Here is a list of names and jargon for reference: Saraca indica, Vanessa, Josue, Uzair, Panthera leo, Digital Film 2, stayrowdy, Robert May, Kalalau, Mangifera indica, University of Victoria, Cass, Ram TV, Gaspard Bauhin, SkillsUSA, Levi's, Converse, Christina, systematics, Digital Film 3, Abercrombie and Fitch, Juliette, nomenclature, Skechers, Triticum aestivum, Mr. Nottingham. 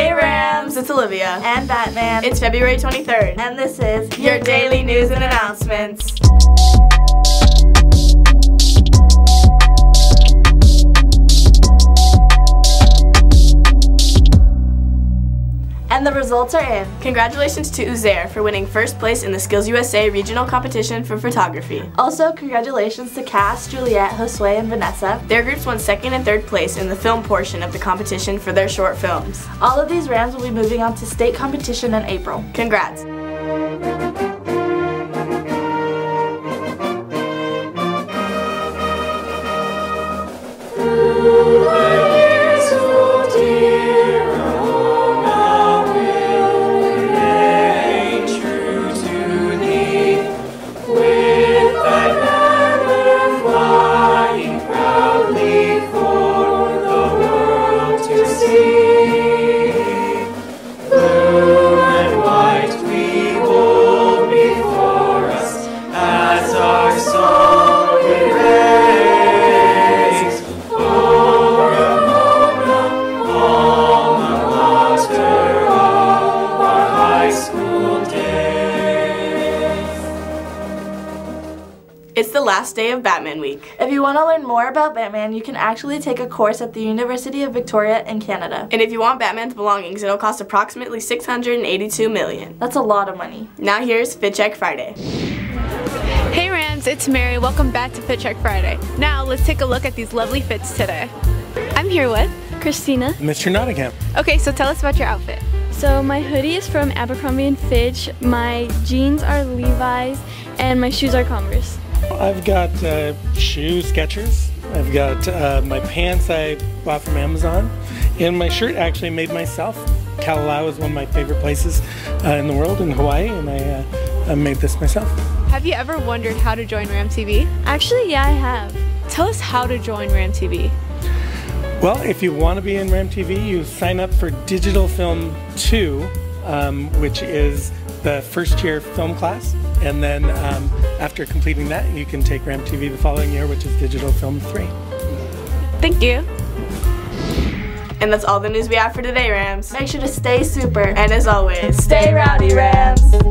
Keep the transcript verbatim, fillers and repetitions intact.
Hey Rams! It's Olivia and Batman. It's February twenty-third and this is your daily news and announcements. And the results are in. Congratulations to Uzair for winning first place in the SkillsUSA regional competition for photography. Also, congratulations to Cass, Juliette, Josue, and Vanessa. Their groups won second and third place in the film portion of the competition for their short films. All of these Rams will be moving on to state competition in April. Congrats. It's the last day of Batman Week. If you want to learn more about Batman, you can actually take a course at the University of Victoria in Canada. And if you want Batman's belongings, it'll cost approximately six hundred eighty-two million dollars. That's a lot of money. Now here's Fit Check Friday. Hey Rams, it's Mary. Welcome back to Fit Check Friday. Now let's take a look at these lovely fits today. I'm here with Christina. Mister Nottingham. Okay, so tell us about your outfit. So my hoodie is from Abercrombie and Fitch, my jeans are Levi's, and my shoes are Converse. I've got uh, shoe Skechers, I've got uh, my pants I bought from Amazon, and my shirt actually made myself. Kalalau is one of my favorite places uh, in the world, in Hawaii, and I, uh, I made this myself. Have you ever wondered how to join Ram T V? Actually, yeah, I have. Tell us how to join Ram T V. Well, if you want to be in Ram T V, you sign up for Digital Film two, um, which is the first year film class, and then um, after completing that you can take Ram T V the following year, which is Digital Film three. Thank you. And that's all the news we have for today, Rams. Make sure to stay super, and as always, stay rowdy, Rams.